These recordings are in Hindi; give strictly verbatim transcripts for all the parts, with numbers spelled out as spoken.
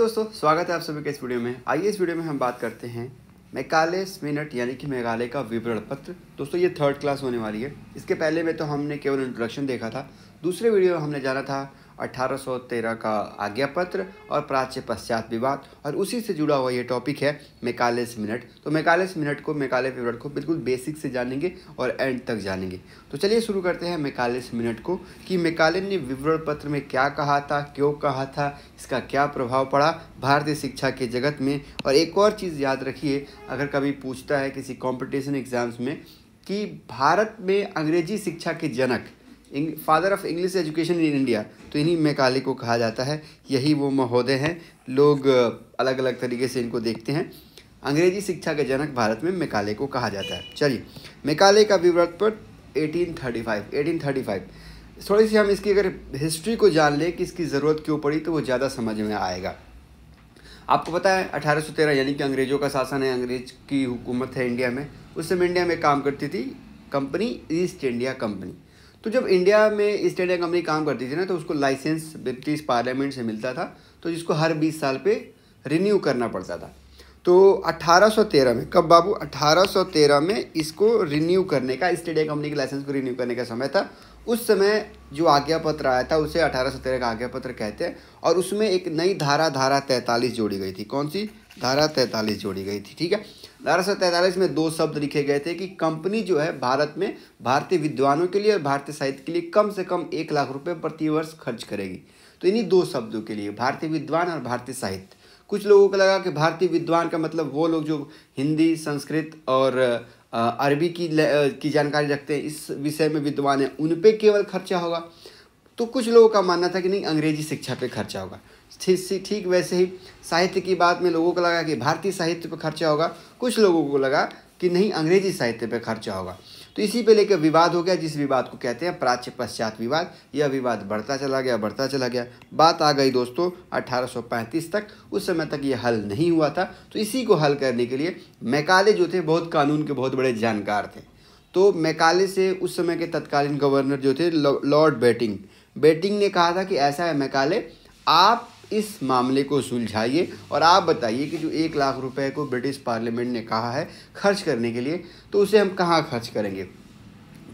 दोस्तों, स्वागत है आप सभी के इस वीडियो में। आइए इस वीडियो में हम बात करते हैं मेघालय मिनट यानी कि मेघालय का विवरण पत्र। दोस्तों ये थर्ड क्लास होने वाली है। इसके पहले में तो हमने केवल इंट्रोडक्शन देखा था। दूसरे वीडियो में हमने जाना था अठारह सौ तेरह का आज्ञा पत्र और प्राच्य पश्चात विवाद, और उसी से जुड़ा हुआ ये टॉपिक है मेघालय मिनट। तो मेघालय मिनट को, मेघालय विवरण को बिल्कुल बेसिक से जानेंगे और एंड तक जानेंगे। तो चलिए शुरू करते हैं मेघालय मिनट को कि मेघालय ने विवरण पत्र में क्या कहा था, क्यों कहा था, इसका क्या प्रभाव पड़ा भारतीय शिक्षा के जगत में। और एक और चीज़ याद रखिए, अगर कभी पूछता है किसी कॉम्पिटिशन एग्जाम्स में कि भारत में अंग्रेजी शिक्षा के जनक, father of English education in India, तो इन्हीं मेघालय को कहा जाता है। यही वो महोदय हैं, लोग अलग अलग तरीके से इनको देखते हैं। अंग्रेजी शिक्षा के जनक भारत में मेघालय को कहा जाता है। चलिए, मेघालय का विवरण पत्र अठारह सौ पैंतीस। थोड़ी सी हम इसकी अगर हिस्ट्री को जान लें कि इसकी ज़रूरत क्यों पड़ी, तो वो ज़्यादा समझ में आएगा। आपको पता है अठारह सौ तेरह यानी कि अंग्रेज़ों का शासन है, अंग्रेज की हुकूमत है इंडिया में। उस समय इंडिया में काम करती थी कंपनी ईस्ट इंडिया कंपनी। तो जब इंडिया में ईस्ट इंडिया कंपनी काम करती थी ना, तो उसको लाइसेंस ब्रिटिश पार्लियामेंट से मिलता था, तो जिसको हर बीस साल पे रिन्यू करना पड़ता था। तो अठारह सौ तेरह में, कब बाबू, अठारह सौ तेरह में इसको रिन्यू करने का, ईस्ट इंडिया कंपनी के लाइसेंस को रिन्यू करने का समय था। उस समय जो आज्ञा पत्र आया था उसे अठारह सौ तेरह का आज्ञा पत्र कहते हैं, और उसमें एक नई धारा धारा तैंतालीस जोड़ी गई थी। कौन सी धारा? तैंतालीस जोड़ी गई थी। ठीक है, धारा सौ तैंतालीस में दो शब्द लिखे गए थे कि कंपनी जो है भारत में भारतीय विद्वानों के लिए और भारतीय साहित्य के लिए कम से कम एक लाख रुपए प्रति वर्ष खर्च करेगी। तो इन्हीं दो शब्दों के लिए, भारतीय विद्वान और भारतीय साहित्य। कुछ लोगों को लगा कि भारतीय विद्वान का मतलब वो लोग जो हिंदी, संस्कृत और अरबी की की जानकारी रखते हैं, इस विषय में विद्वान हैं, उन पर केवल खर्चा होगा। तो कुछ लोगों का मानना था कि नहीं, अंग्रेजी शिक्षा पे खर्चा होगा। ठीक वैसे ही साहित्य की बात में लोगों को लगा कि भारतीय साहित्य पे खर्चा होगा, कुछ लोगों को लगा कि नहीं, अंग्रेजी साहित्य पे खर्चा होगा। तो इसी पे लेकर विवाद हो गया, जिस विवाद को कहते हैं प्राच्य पश्चात विवाद। यह विवाद बढ़ता चला गया, बढ़ता चला गया। बात आ गई दोस्तों अठारह सौ पैंतीस तक। उस समय तक ये हल नहीं हुआ था। तो इसी को हल करने के लिए मेघालय जो थे बहुत कानून के बहुत बड़े जानकार थे। तो मेघालय से उस समय के तत्कालीन गवर्नर जो थे लॉर्ड बेटिंग बेटिंग ने कहा था कि ऐसा है मेघालय, आप इस मामले को सुलझाइए और आप बताइए कि जो एक लाख रुपए को ब्रिटिश पार्लियामेंट ने कहा है खर्च करने के लिए, तो उसे हम कहाँ खर्च करेंगे,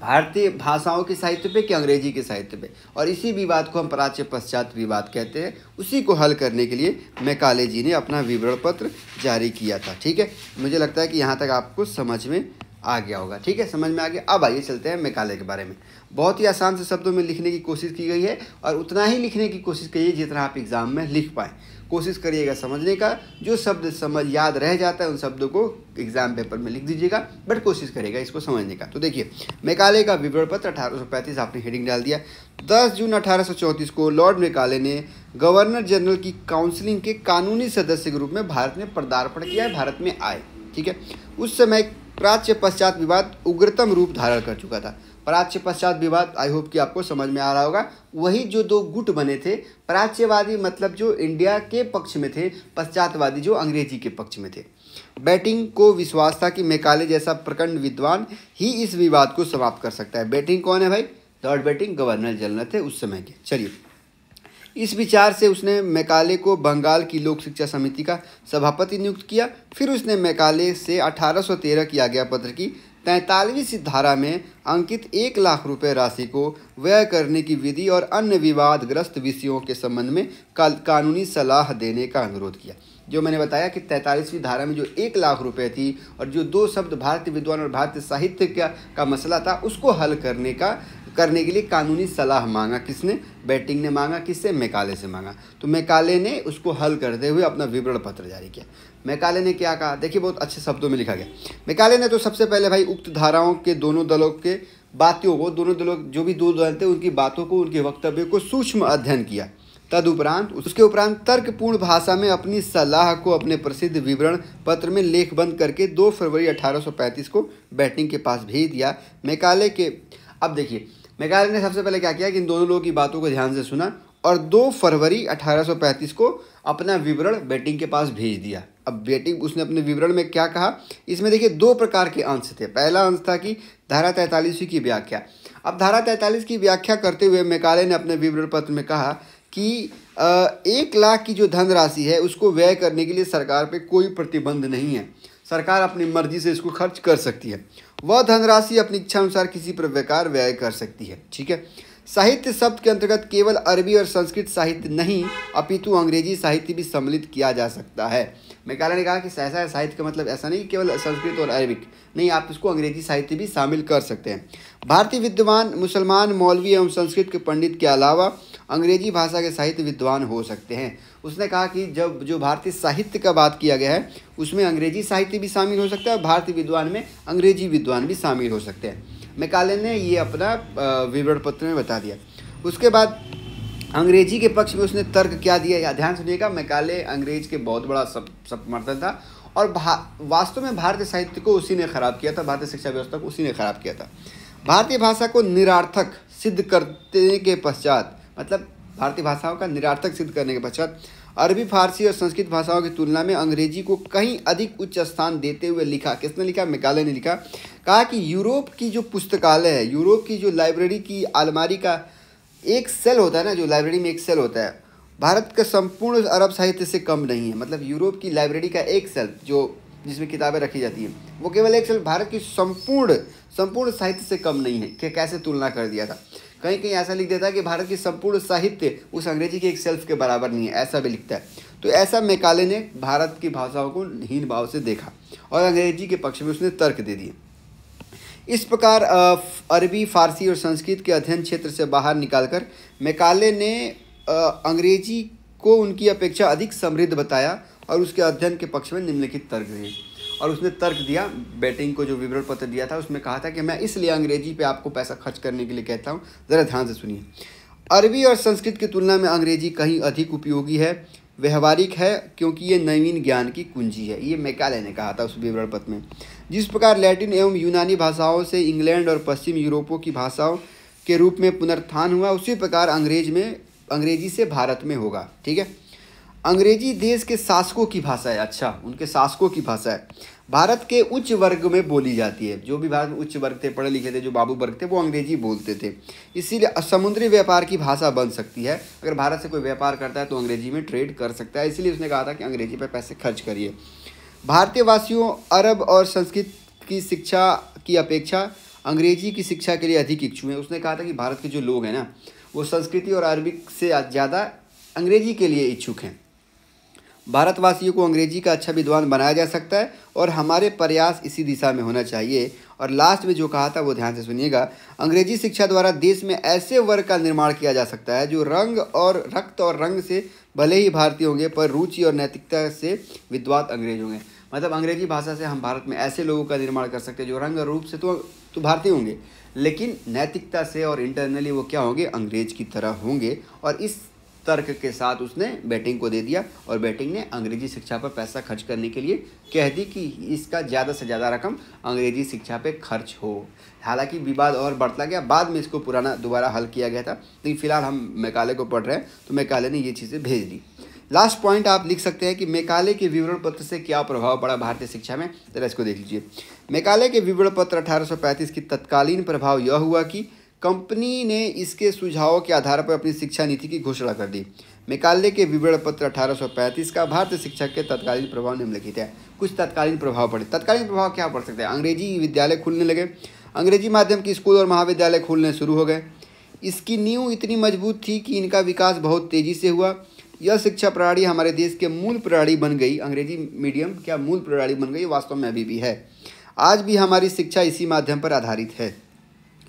भारतीय भाषाओं के साहित्य पे कि अंग्रेजी के साहित्य पे। और इसी विवाद को हम प्राच्य पश्चात विवाद कहते हैं। उसी को हल करने के लिए मेघालय जी ने अपना विवरण पत्र जारी किया था। ठीक है, मुझे लगता है कि यहाँ तक आपको समझ में आ गया होगा। ठीक है, समझ में आ गया। अब आइए चलते हैं मेघालय के बारे में। बहुत ही आसान से शब्दों में लिखने की कोशिश की गई है, और उतना ही लिखने की कोशिश करिए जितना आप एग्जाम में लिख पाएँ। कोशिश करिएगा समझने का, जो शब्द समझ याद रह जाता है उन शब्दों को एग्जाम पेपर में लिख दीजिएगा, बट कोशिश करिएगा इसको समझने का। तो देखिए, मेघालय का विवरण पत्र अठारह सौ पैंतीस, आपने हेडिंग डाल दिया। दस जून अठारह सौ चौंतीस को लॉर्ड मेघालय ने गवर्नर जनरल की काउंसिलिंग के कानूनी सदस्य के रूप में भारत में पदार्पण किया, भारत में आए। ठीक है, उस समय प्राच्य पश्चात विवाद उग्रतम रूप धारण कर चुका था। प्राच्य पश्चात विवाद, आई होप कि आपको समझ में आ रहा होगा, वही जो दो गुट बने थे, प्राच्यवादी मतलब जो इंडिया के पक्ष में थे, पश्चातवादी जो अंग्रेजी के पक्ष में थे। बेटिंग को विश्वास था कि मेघालय जैसा प्रखंड विद्वान ही इस विवाद को समाप्त कर सकता है। बेटिंग कौन है भाई? लॉर्ड बेटिंग गवर्नर जनरल थे उस समय के। चलिए, इस विचार से उसने मेघालय को बंगाल की लोक शिक्षा समिति का सभापति नियुक्त किया। फिर उसने मेघालय से अठारह सौ तेरह की आज्ञा पत्र की तैंतालीसवीं धारा में अंकित एक लाख रुपए राशि को व्यय करने की विधि और अन्य विवादग्रस्त विषयों के संबंध में कानूनी सलाह देने का अनुरोध किया। जो मैंने बताया कि तैंतालीसवीं धारा में जो एक लाख रुपए थी और जो दो शब्द भारतीय विद्वान और भारतीय साहित्य का, का मसला था, उसको हल करने का करने के लिए कानूनी सलाह मांगा। किसने? बेटिंग ने मांगा। किससे? मेघालय से मांगा। तो मेघालय ने उसको हल करते हुए अपना विवरण पत्र जारी किया। मेघालय ने क्या कहा, देखिए बहुत अच्छे शब्दों में लिखा गया। मेघालय ने तो सबसे पहले भाई उक्त धाराओं के दोनों दलों के बातों को, दोनों दलों जो भी दो दल थे उनकी बातों को, उनके वक्तव्य को सूक्ष्म अध्ययन किया। तदुपरांत उसके उपरांत तर्कपूर्ण भाषा में अपनी सलाह को अपने प्रसिद्ध विवरण पत्र में लेखबंद करके दो फरवरी अठारह सौ पैंतीस को बेटिंग के पास भेज दिया मेघालय के। अब देखिए, मेघालय ने सबसे पहले क्या किया कि इन दोनों लोगों की बातों को ध्यान से सुना और दो फरवरी अठारह सौ पैंतीस को अपना विवरण बेटिंग के पास भेज दिया। अब बेटिंग, उसने अपने विवरण में क्या कहा, इसमें देखिए दो प्रकार के अंश थे। पहला अंश था कि धारा तैंतालीसवीं की व्याख्या। अब धारा तैंतालीस की व्याख्या करते हुए मेघालय ने अपने विवरण पत्र में कहा कि एक लाख की जो धनराशि है उसको व्यय करने के लिए सरकार पे कोई प्रतिबंध नहीं है। सरकार अपनी मर्जी से इसको खर्च कर सकती है। वह धनराशि अपनी इच्छा अनुसार किसी प्रकार व्यय कर सकती है। ठीक है। साहित्य शब्द के अंतर्गत केवल अरबी और संस्कृत साहित्य नहीं अपितु अंग्रेजी साहित्य भी सम्मिलित किया जा सकता है। मैकाले ने कहा कि ऐसा साहित्य का मतलब ऐसा नहीं केवल संस्कृत और अरबिक, नहीं, आप इसको अंग्रेजी साहित्य भी शामिल कर सकते हैं। भारतीय विद्वान मुसलमान मौलवी एवं संस्कृत के पंडित के अलावा अंग्रेजी भाषा के साहित्य विद्वान हो सकते हैं। उसने कहा कि जब जो भारतीय साहित्य का बात किया गया है उसमें अंग्रेजी साहित्य भी शामिल हो सकता है और भारतीय विद्वान में अंग्रेजी विद्वान भी शामिल हो सकते हैं। मैकाले ने ये अपना विवरण पत्र में बता दिया। उसके बाद अंग्रेजी के पक्ष में उसने तर्क क्या दिया, ध्यान सुनिएगा। मैकाले अंग्रेज के बहुत बड़ा समर्थक था और वास्तव में भारतीय साहित्य को उसी ने खराब किया था, भारतीय शिक्षा व्यवस्था को उसी ने खराब किया था। भारतीय भाषा को निरार्थक सिद्ध करने के पश्चात, मतलब भारतीय भाषाओं का निरार्थक सिद्ध करने के पश्चात अरबी फारसी और संस्कृत भाषाओं की तुलना में अंग्रेजी को कहीं अधिक उच्च स्थान देते हुए लिखा। किसने लिखा? मैकाले ने लिखा। कहा कि यूरोप की जो पुस्तकालय है, यूरोप की जो लाइब्रेरी की अलमारी का एक सेल होता है ना, जो लाइब्रेरी में एक सेल होता है, भारत का संपूर्ण अरब साहित्य से कम नहीं है। मतलब यूरोप की लाइब्रेरी का एक सेल जो जिसमें किताबें रखी जाती हैं वो केवल एक सेल भारत की संपूर्ण संपूर्ण साहित्य से कम नहीं है। कि कैसे तुलना कर दिया था। कहीं कहीं ऐसा लिख देता है कि भारत की संपूर्ण साहित्य उस अंग्रेजी के एक सेल्फ के बराबर नहीं है, ऐसा भी लिखता है। तो ऐसा मैकाले ने भारत की भाषाओं को हीन भाव से देखा और अंग्रेजी के पक्ष में उसने तर्क दे दिए। इस प्रकार अरबी फारसी और संस्कृत के अध्ययन क्षेत्र से बाहर निकालकर मैकाले ने अंग्रेजी को उनकी अपेक्षा अधिक समृद्ध बताया और उसके अध्ययन के पक्ष में निम्नलिखित तर्क दिए। और उसने तर्क दिया, बेटिंग को जो विवरण पत्र दिया था उसमें कहा था कि मैं इसलिए अंग्रेजी पे आपको पैसा खर्च करने के लिए कहता हूँ। ज़रा ध्यान से सुनिए। अरबी और संस्कृत की तुलना में अंग्रेजी कहीं अधिक उपयोगी है, व्यवहारिक है, क्योंकि ये नवीन ज्ञान की कुंजी है। ये मैकाले ने कहा था उस विवरण पत्र में। जिस प्रकार लैटिन एवं यूनानी भाषाओं से इंग्लैंड और पश्चिम यूरोपों की भाषाओं के रूप में पुनरुत्थान हुआ, उसी प्रकार अंग्रेज में अंग्रेजी से भारत में होगा। ठीक है। अंग्रेजी देश के शासकों की भाषा है। अच्छा, उनके शासकों की भाषा है। भारत के उच्च वर्ग में बोली जाती है। जो भी भारत में उच्च वर्ग थे, पढ़े लिखे थे, जो बाबू वर्ग थे, वो अंग्रेजी बोलते थे। इसीलिए समुद्री व्यापार की भाषा बन सकती है। अगर भारत से कोई व्यापार करता है तो अंग्रेजी में ट्रेड कर सकता है। इसलिए उसने कहा था कि अंग्रेजी पर पैसे खर्च करिए। भारतीय वासियों अरब और संस्कृत की शिक्षा की अपेक्षा अंग्रेजी की शिक्षा के लिए अधिक इच्छुक हैं। उसने कहा था कि भारत के जो लोग हैं ना, वो संस्कृति और अरबिक से ज़्यादा अंग्रेजी के लिए इच्छुक हैं। भारतवासियों को अंग्रेजी का अच्छा विद्वान बनाया जा सकता है और हमारे प्रयास इसी दिशा में होना चाहिए। और लास्ट में जो कहा था वो ध्यान से सुनिएगा। अंग्रेजी शिक्षा द्वारा देश में ऐसे वर्ग का निर्माण किया जा सकता है जो रंग और रक्त और रंग से भले ही भारतीय होंगे, पर रुचि और नैतिकता से विद्वान अंग्रेज होंगे। मतलब अंग्रेजी भाषा से हम भारत में ऐसे लोगों का निर्माण कर सकते हैं जो रंग और रूप से तो तो भारतीय होंगे, लेकिन नैतिकता से और इंटरनली वो क्या होंगे, अंग्रेज की तरह होंगे। और इस तर्क के साथ उसने बेटिंग को दे दिया और बेटिंग ने अंग्रेजी शिक्षा पर पैसा खर्च करने के लिए कह दी कि इसका ज़्यादा से ज़्यादा रकम अंग्रेजी शिक्षा पे खर्च हो। हालांकि विवाद और बढ़ता गया, बाद में इसको पुराना दोबारा हल किया गया था, लेकिन फ़िलहाल हम मैकाले को पढ़ रहे हैं तो मैकाले ने ये चीज़ें भेज दी। लास्ट पॉइंट आप लिख सकते हैं कि मैकाले के विवरण पत्र से क्या प्रभाव पड़ा भारतीय शिक्षा में। जरा इसको देख लीजिए। मैकाले के विवरण पत्र अठारह सौ पैंतीस की तत्कालीन प्रभाव यह हुआ कि कंपनी ने इसके सुझावों के आधार पर अपनी शिक्षा नीति की घोषणा कर दी। मैकाले के विवरण पत्र अठारह सौ पैंतीस का भारतीय शिक्षा के तत्कालीन प्रभाव निम्नलिखित है। कुछ तत्कालीन प्रभाव पड़े। तत्कालीन प्रभाव क्या पड़ सकते हैं? अंग्रेजी विद्यालय खुलने लगे, अंग्रेजी माध्यम के स्कूल और महाविद्यालय खुलने शुरू हो गए। इसकी नींव इतनी मजबूत थी कि इनका विकास बहुत तेज़ी से हुआ। यह शिक्षा प्रणाली हमारे देश के मूल प्रणाली बन गई। अंग्रेजी मीडियम क्या मूल प्रणाली बन गई, वास्तव में अभी भी है। आज भी हमारी शिक्षा इसी माध्यम पर आधारित है।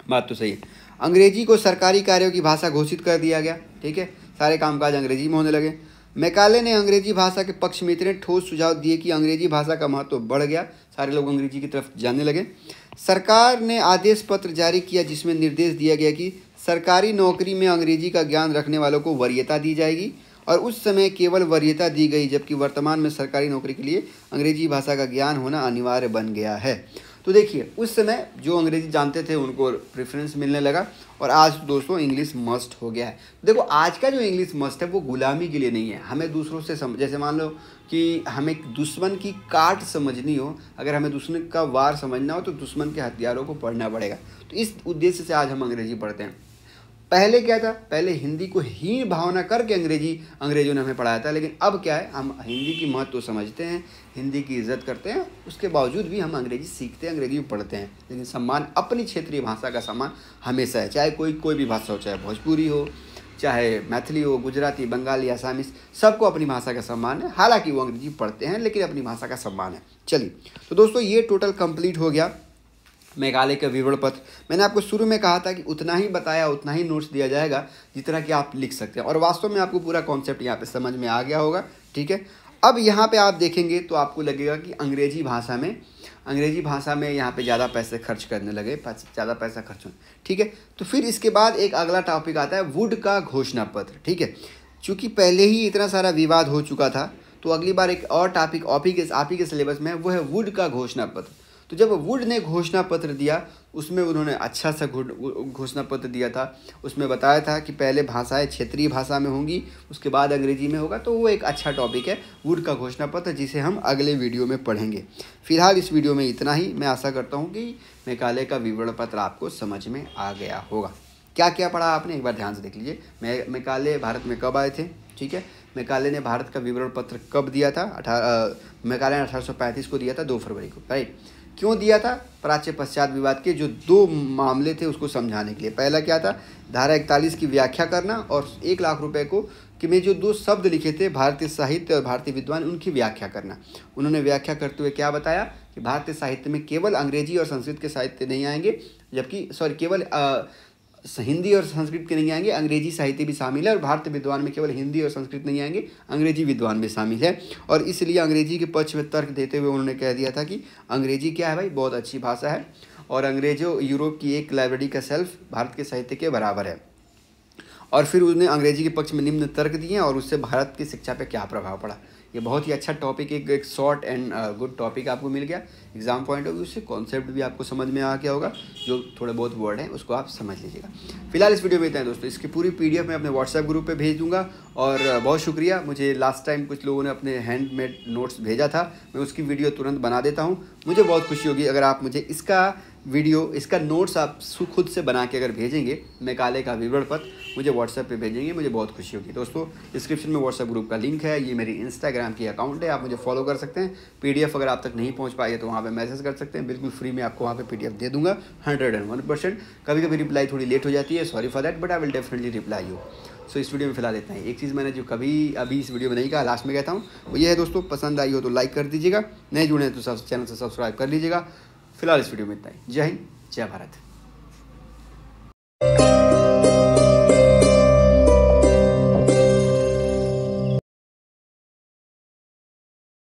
बात तो सही है। अंग्रेजी को सरकारी कार्यों की भाषा घोषित कर दिया गया। ठीक है, सारे कामकाज अंग्रेजी में होने लगे। मैकाले ने अंग्रेजी भाषा के पक्ष में इतने ठोस सुझाव दिए कि अंग्रेजी भाषा का महत्व बढ़ गया। सारे लोग अंग्रेजी की तरफ जाने लगे। सरकार ने आदेश पत्र जारी किया जिसमें निर्देश दिया गया कि सरकारी नौकरी में अंग्रेजी का ज्ञान रखने वालों को वरीयता दी जाएगी। और उस समय केवल वरीयता दी गई, जबकि वर्तमान में सरकारी नौकरी के लिए अंग्रेजी भाषा का ज्ञान होना अनिवार्य बन गया है। तो देखिए, उस समय जो अंग्रेजी जानते थे उनको प्रेफरेंस मिलने लगा और आज दोस्तों इंग्लिश मस्ट हो गया है। देखो, आज का जो इंग्लिश मस्ट है वो गुलामी के लिए नहीं है। हमें दूसरों से सम... जैसे मान लो कि हमें दुश्मन की काट समझनी हो, अगर हमें दुश्मन का वार समझना हो तो दुश्मन के हथियारों को पढ़ना पड़ेगा। तो इस उद्देश्य से आज हम अंग्रेजी पढ़ते हैं। पहले क्या था, पहले हिंदी को हीन भावना करके अंग्रेजी अंग्रेजों ने हमें पढ़ाया था, लेकिन अब क्या है, हम हिंदी की महत्व समझते हैं, हिंदी की इज्जत करते हैं, उसके बावजूद भी हम अंग्रेजी सीखते हैं, अंग्रेजी पढ़ते हैं, लेकिन सम्मान, अपनी क्षेत्रीय भाषा का सम्मान हमेशा है, चाहे कोई कोई भी भाषा हो, चाहे भोजपुरी हो, चाहे मैथिली हो, गुजराती, बंगाली, आसामी, सबको अपनी भाषा का सम्मान है। हालांकि वो अंग्रेजी पढ़ते हैं लेकिन अपनी भाषा का सम्मान है। चलिए तो दोस्तों ये टोटल कंप्लीट हो गया मेघालय का विवरण पत्र। मैंने आपको शुरू में कहा था कि उतना ही बताया, उतना ही नोट्स दिया जाएगा जितना कि आप लिख सकते हैं, और वास्तव में आपको पूरा कॉन्सेप्ट यहाँ पे समझ में आ गया होगा। ठीक है, अब यहाँ पे आप देखेंगे तो आपको लगेगा कि अंग्रेजी भाषा में अंग्रेजी भाषा में यहाँ पे ज़्यादा पैसे खर्च करने लगे, ज़्यादा पैसा खर्च होने। ठीक है, तो फिर इसके बाद एक अगला टॉपिक आता है वुड का घोषणा पत्र। ठीक है, चूँकि पहले ही इतना सारा विवाद हो चुका था तो अगली बार एक और टॉपिक आप ही के आप ही के सिलेबस में है, वो है वुड का घोषणा पत्र। तो जब वुड ने घोषणा पत्र दिया उसमें उन्होंने अच्छा सा घोषणा पत्र दिया था, उसमें बताया था कि पहले भाषाएं क्षेत्रीय भाषा में होंगी, उसके बाद अंग्रेजी में होगा, तो वो एक अच्छा टॉपिक है वुड का घोषणा पत्र, जिसे हम अगले वीडियो में पढ़ेंगे। फिलहाल इस वीडियो में इतना ही। मैं आशा करता हूँ कि मेघालय का विवरण पत्र आपको समझ में आ गया होगा। क्या क्या पढ़ा आपने एक बार ध्यान से देख लीजिए। मेघालय भारत में कब आए थे, ठीक है, मेघालय ने भारत का विवरण पत्र कब दिया था, अठारह मेघालय ने अठारह सौ पैंतीस को दिया था, दो फरवरी को। राइट, क्यों दिया था, प्राच्य पश्चात विवाद के जो दो मामले थे उसको समझाने के लिए। पहला क्या था, धारा इकतालीस की व्याख्या करना, और एक लाख रुपए को कि में जो दो शब्द लिखे थे भारतीय साहित्य और भारतीय विद्वान, उनकी व्याख्या करना। उन्होंने व्याख्या करते हुए क्या बताया कि भारतीय साहित्य में केवल अंग्रेजी और संस्कृत के साहित्य नहीं आएंगे, जबकि सॉरी केवल आ, हिंदी और संस्कृत के नहीं आएंगे, अंग्रेजी साहित्य भी शामिल है, और भारतीय विद्वान में केवल हिंदी और संस्कृत नहीं आएंगे, अंग्रेजी विद्वान भी शामिल है। और इसलिए अंग्रेजी के पक्ष में तर्क देते हुए उन्होंने कह दिया था कि अंग्रेजी क्या है भाई, बहुत अच्छी भाषा है, और अंग्रेजों यूरोप की एक लाइब्रेरी का शेल्फ भारत के साहित्य के बराबर है। और फिर उसने अंग्रेजी के पक्ष में निम्न तर्क दिए और उससे भारत की शिक्षा पर क्या प्रभाव पड़ा। ये बहुत ही अच्छा टॉपिक, एक एक शॉर्ट एंड गुड टॉपिक आपको मिल गया। एग्जाम पॉइंट ऑफ व्यू से कॉन्सेप्ट भी आपको समझ में आ गया होगा, जो थोड़े बहुत वर्ड हैं उसको आप समझ लीजिएगा। फिलहाल इस वीडियो में इतना है दोस्तों। इसकी पूरी पीडीएफ मैं अपने व्हाट्सएप ग्रुप पे भेज दूंगा, और बहुत शुक्रिया, मुझे लास्ट टाइम कुछ लोगों ने अपने हैंडमेड नोट्स भेजा था, मैं उसकी वीडियो तुरंत बना देता हूँ। मुझे बहुत खुशी होगी अगर आप मुझे इसका वीडियो, इसका नोट्स आप खुद से बना के अगर भेजेंगे, मेघालय का विवरण पत्र मुझे व्हाट्सएप पे भेजेंगे, मुझे बहुत खुशी होगी। दोस्तों डिस्क्रिप्शन में व्हाट्सएप ग्रुप का लिंक है, ये मेरी इंस्टाग्राम की अकाउंट है, आप मुझे फॉलो कर सकते हैं। पीडीएफ अगर आप तक नहीं पहुंच पाई है तो वहाँ पे मैसेज कर सकते हैं, बिल्कुल फ्री में आपको वहाँ पे पीडीएफ दे दूँगा हंड्रेड एंड वन परसेंट। कभी कभी रिप्लाई थोड़ी लेट हो जाती है, sorry for that, but I will definitely reply you. So इस वीडियो में फिलहाल इतना ही। एक चीज़ मैंने जो कभी अभी इस वीडियो में नहीं कहा, लास्ट में कहता हूँ, वो ये है दोस्तों, पसंद आई हो तो लाइक कर दीजिएगा, नए जुड़े हैं तो चैनल से सब्सक्राइब कर लीजिएगा। फिलहाल इस वीडियो में इतना ही। जय हिंद, जय भारत।